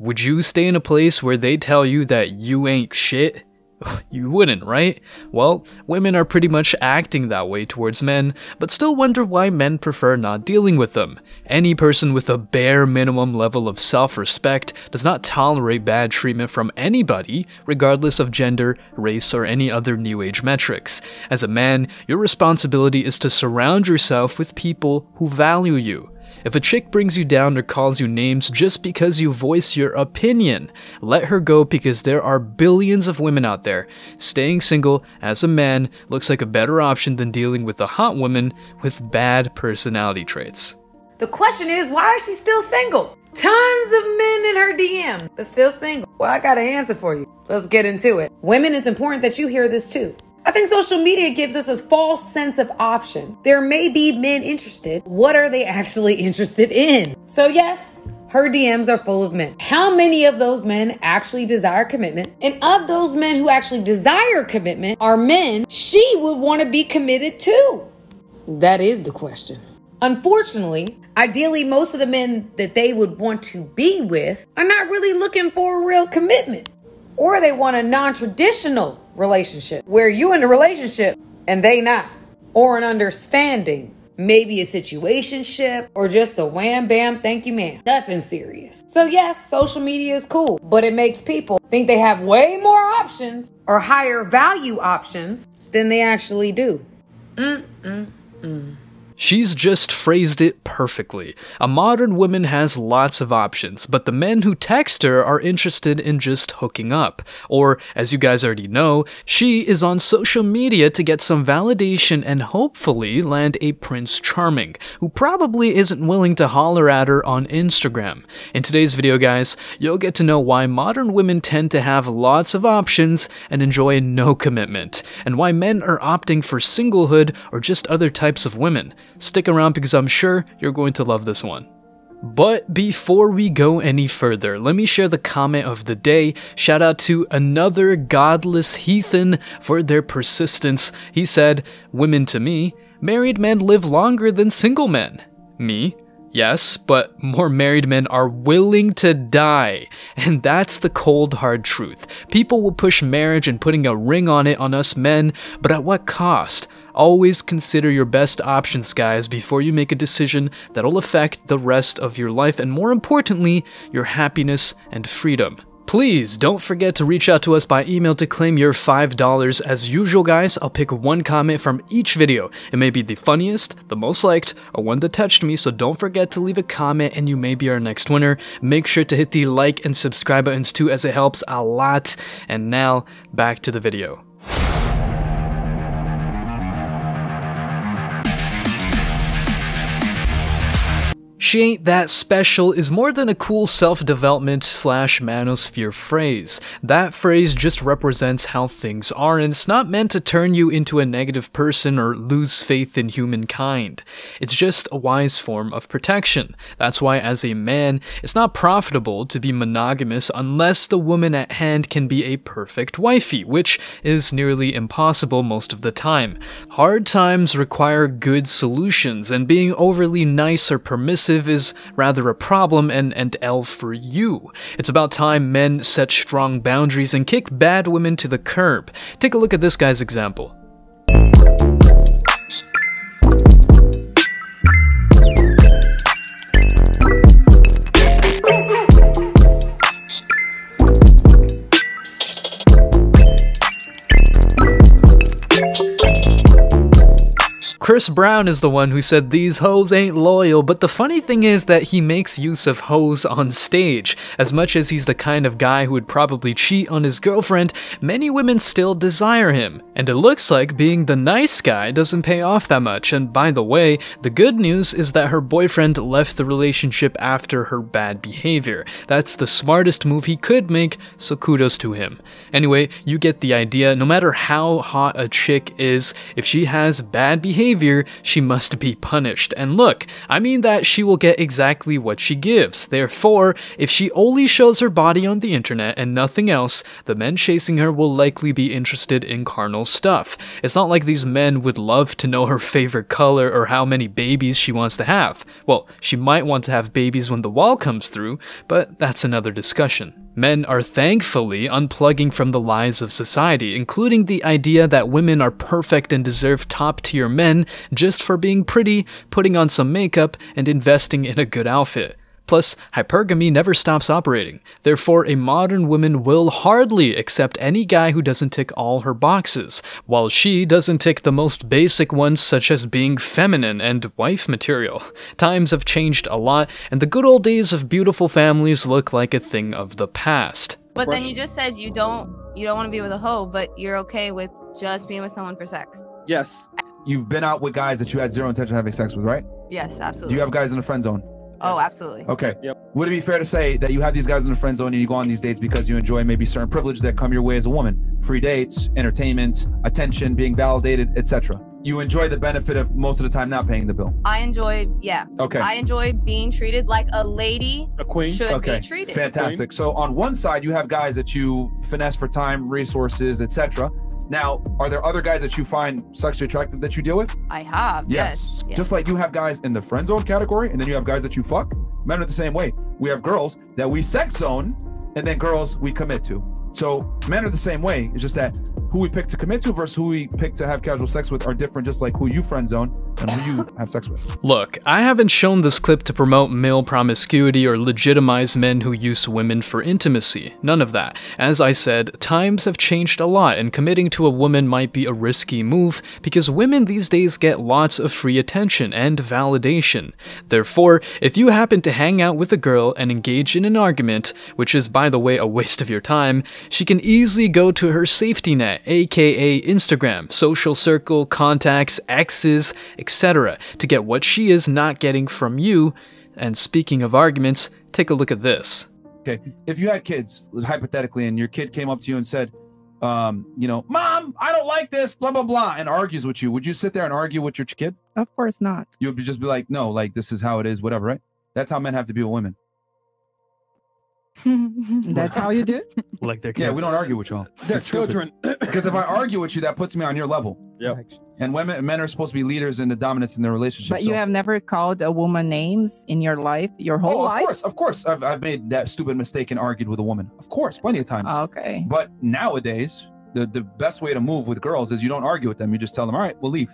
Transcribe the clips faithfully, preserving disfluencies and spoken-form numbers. Would you stay in a place where they tell you that you ain't shit? You wouldn't, right? Well, women are pretty much acting that way towards men, but still wonder why men prefer not dealing with them. Any person with a bare minimum level of self-respect does not tolerate bad treatment from anybody, regardless of gender, race, or any other new age metrics. As a man, your responsibility is to surround yourself with people who value you. If a chick brings you down or calls you names just because you voice your opinion, let her go, because there are billions of women out there. Staying single as a man looks like a better option than dealing with a hot woman with bad personality traits. The question is, why is she still single? Tons of men in her D M, but still single. Well, I got an answer for you. Let's get into it. Women, it's important that you hear this too. I think social media gives us a false sense of option. There may be men interested. What are they actually interested in? So yes, her D Ms are full of men. How many of those men actually desire commitment? And of those men who actually desire commitment are men she would want to be committed to? That is the question. Unfortunately, ideally, most of the men that they would want to be with are not really looking for a real commitment. Or they want a non-traditional relationship where you in the relationship and they not, or an understanding, maybe a situationship, or just a wham bam thank you ma'am, nothing serious. So yes, social media is cool, but it makes people think they have way more options or higher value options than they actually do. mm, mm, mm. She's just phrased it perfectly. A modern woman has lots of options, but the men who text her are interested in just hooking up. Or, as you guys already know, she is on social media to get some validation and hopefully land a Prince Charming, who probably isn't willing to holler at her on Instagram. In today's video, guys, you'll get to know why modern women tend to have lots of options and enjoy no commitment, and why men are opting for singlehood or just other types of women. Stick around, because I'm sure you're going to love this one. But before we go any further, let me share the comment of the day. Shout out to another godless heathen for their persistence. He said, "Women to me, married men live longer than single men." Me? Yes, but more married men are willing to die. And that's the cold, hard truth. People will push marriage and putting a ring on it on us men, but at what cost? Always consider your best options, guys, before you make a decision that'll affect the rest of your life and, more importantly, your happiness and freedom. Please don't forget to reach out to us by email to claim your five dollars. As usual, guys, I'll pick one comment from each video. It may be the funniest, the most liked, or one that touched me, so don't forget to leave a comment and you may be our next winner. Make sure to hit the like and subscribe buttons too, as it helps a lot. And now, back to the video. She ain't that special is more than a cool self-development slash manosphere phrase. That phrase just represents how things are, and it's not meant to turn you into a negative person or lose faith in humankind. It's just a wise form of protection. That's why, as a man, it's not profitable to be monogamous unless the woman at hand can be a perfect wifey, which is nearly impossible most of the time. Hard times require good solutions, and being overly nice or permissive is rather a problem and an L for you. It's about time men set strong boundaries and kick bad women to the curb. Take a look at this guy's example. Chris Brown is the one who said these hoes ain't loyal, but the funny thing is that he makes use of hoes on stage. As much as he's the kind of guy who would probably cheat on his girlfriend, many women still desire him. And it looks like being the nice guy doesn't pay off that much. And by the way, the good news is that her boyfriend left the relationship after her bad behavior. That's the smartest move he could make, so kudos to him. Anyway, you get the idea. No matter how hot a chick is, if she has bad behavior, behavior, she must be punished. And look, I mean that she will get exactly what she gives. Therefore, if she only shows her body on the internet and nothing else, the men chasing her will likely be interested in carnal stuff. It's not like these men would love to know her favorite color or how many babies she wants to have. Well, she might want to have babies when the wall comes through, but that's another discussion. Men are thankfully unplugging from the lies of society, including the idea that women are perfect and deserve top-tier men just for being pretty, putting on some makeup, and investing in a good outfit. Plus, hypergamy never stops operating. Therefore, a modern woman will hardly accept any guy who doesn't tick all her boxes, while she doesn't tick the most basic ones such as being feminine and wife material. Times have changed a lot, and the good old days of beautiful families look like a thing of the past. But then you just said you don't you don't want to be with a hoe, but you're okay with just being with someone for sex. Yes. You've been out with guys that you had zero intention of having sex with, right? Yes, absolutely. Do you have guys in the friend zone? Yes. Oh, absolutely. Okay. Yep. Would it be fair to say that you have these guys in the friend zone and you go on these dates because you enjoy maybe certain privileges that come your way as a woman? Free dates, entertainment, attention, being validated, et cetera. You enjoy the benefit of most of the time not paying the bill. I enjoy, yeah. Okay. I enjoy being treated like a lady, a queen should okay. be treated. Fantastic. So on one side, you have guys that you finesse for time, resources, et cetera. Now, are there other guys that you find sexually attractive that you deal with? I have, yes. yes. Just like you have guys in the friend zone category, and then you have guys that you fuck. Men are the same way. We have girls that we sex zone, and then girls we commit to. So men are the same way. It's just that who we pick to commit to versus who we pick to have casual sex with are different, just like who you friend zone and who you have sex with. Look, I haven't shown this clip to promote male promiscuity or legitimize men who use women for intimacy. None of that. As I said, times have changed a lot, and committing to a woman might be a risky move because women these days get lots of free attention and validation. Therefore, if you happen to hang out with a girl and engage in an argument, which is, by the way, a waste of your time, she can easily go to her safety net, aka Instagram, social circle, contacts, exes, et cetera, to get what she is not getting from you. And speaking of arguments, take a look at this. Okay, if you had kids, hypothetically, and your kid came up to you and said, um, you know, Mom, I don't like this, blah, blah, blah, and argues with you, would you sit there and argue with your kid? Of course not. You would just be like, no, like, this is how it is, whatever, right? That's how men have to be with women. That's how you do. Like their kids. Yeah, we don't argue with y'all. They're children. Because if I argue with you, that puts me on your level. Yeah. And women, men are supposed to be leaders in the dominance in their relationship. But so. You have never called a woman names in your life, your whole oh, of life. Of course, of course, I've I've made that stupid mistake and argued with a woman. Of course, plenty of times. Okay. But nowadays, the the best way to move with girls is you don't argue with them. You just tell them, all right, we'll leave.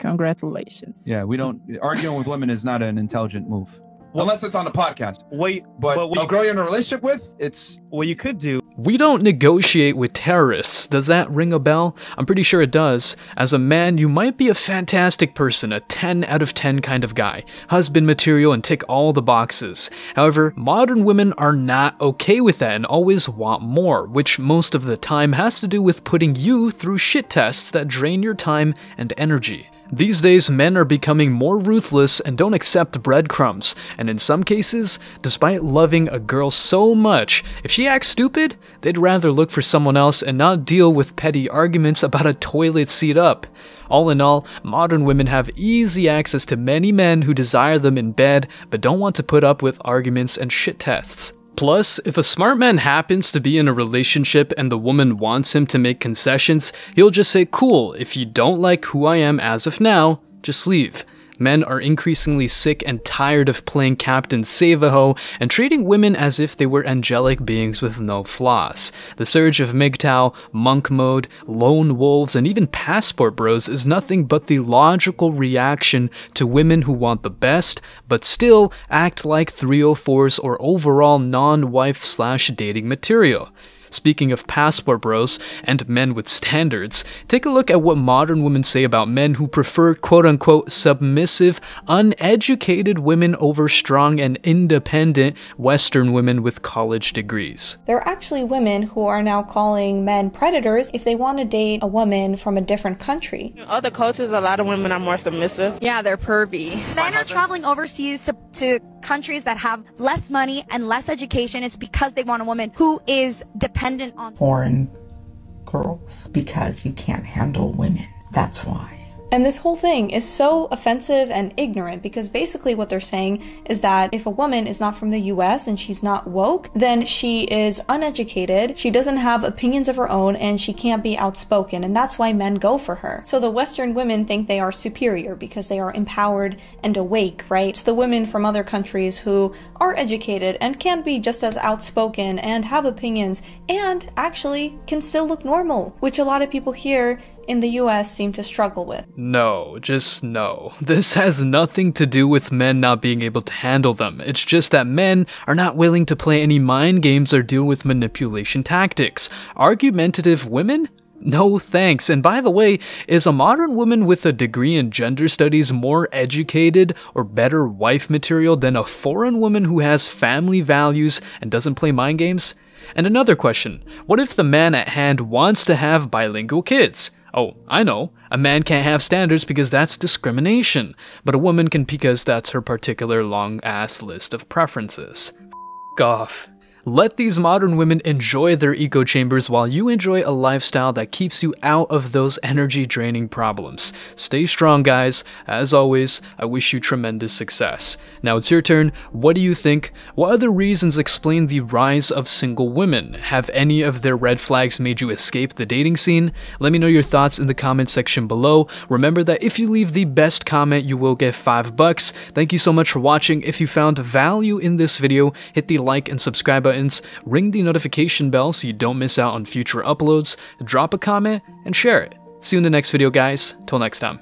Congratulations. Yeah, we don't arguing with women is not an intelligent move. Unless it's on the podcast. Wait, but, but a girl you're in a relationship with, it's what you could do. We don't negotiate with terrorists. Does that ring a bell? I'm pretty sure it does. As a man, you might be a fantastic person, a ten out of ten kind of guy, husband material, and tick all the boxes. However, modern women are not okay with that and always want more, which most of the time has to do with putting you through shit tests that drain your time and energy. These days, men are becoming more ruthless and don't accept breadcrumbs, and in some cases, despite loving a girl so much, if she acts stupid, they'd rather look for someone else and not deal with petty arguments about a toilet seat up. All in all, modern women have easy access to many men who desire them in bed, but don't want to put up with arguments and shit tests. Plus, if a smart man happens to be in a relationship and the woman wants him to make concessions, he'll just say, cool, if you don't like who I am as of now, just leave. Men are increasingly sick and tired of playing Captain Save-A-Ho and treating women as if they were angelic beings with no flaws. The surge of M G T O W, monk mode, lone wolves, and even passport bros is nothing but the logical reaction to women who want the best, but still act like three oh fours or overall non-wife slash dating material. Speaking of passport bros and men with standards, take a look at what modern women say about men who prefer quote-unquote submissive, uneducated women over strong and independent Western women with college degrees. There are actually women who are now calling men predators if they want to date a woman from a different country. In other cultures, a lot of women are more submissive. Yeah, they're pervy. Men are traveling overseas to, to countries that have less money and less education. It's because they want a woman who is dependent. Dependent on foreign girls because you can't handle women. That's why. And this whole thing is so offensive and ignorant, because basically what they're saying is that if a woman is not from the U S and she's not woke, then she is uneducated, she doesn't have opinions of her own, and she can't be outspoken, and that's why men go for her. So the Western women think they are superior because they are empowered and awake, right? It's the women from other countries who are educated and can be just as outspoken and have opinions and actually can still look normal, which a lot of people here in the U S seem to struggle with. No, just no. This has nothing to do with men not being able to handle them. It's just that men are not willing to play any mind games or deal with manipulation tactics. Argumentative women? No thanks. And by the way, is a modern woman with a degree in gender studies more educated or better wife material than a foreign woman who has family values and doesn't play mind games? And another question, what if the man at hand wants to have bilingual kids? Oh, I know, a man can't have standards because that's discrimination, but a woman can because that's her particular long-ass list of preferences. F*** off. Let these modern women enjoy their echo chambers while you enjoy a lifestyle that keeps you out of those energy-draining problems. Stay strong, guys. As always, I wish you tremendous success. Now it's your turn. What do you think? What other reasons explain the rise of single women? Have any of their red flags made you escape the dating scene? Let me know your thoughts in the comment section below. Remember that if you leave the best comment, you will get five bucks. Thank you so much for watching. If you found value in this video, hit the like and subscribe button. Ring the notification bell so you don't miss out on future uploads, drop a comment, and share it. See you in the next video, guys. Till next time.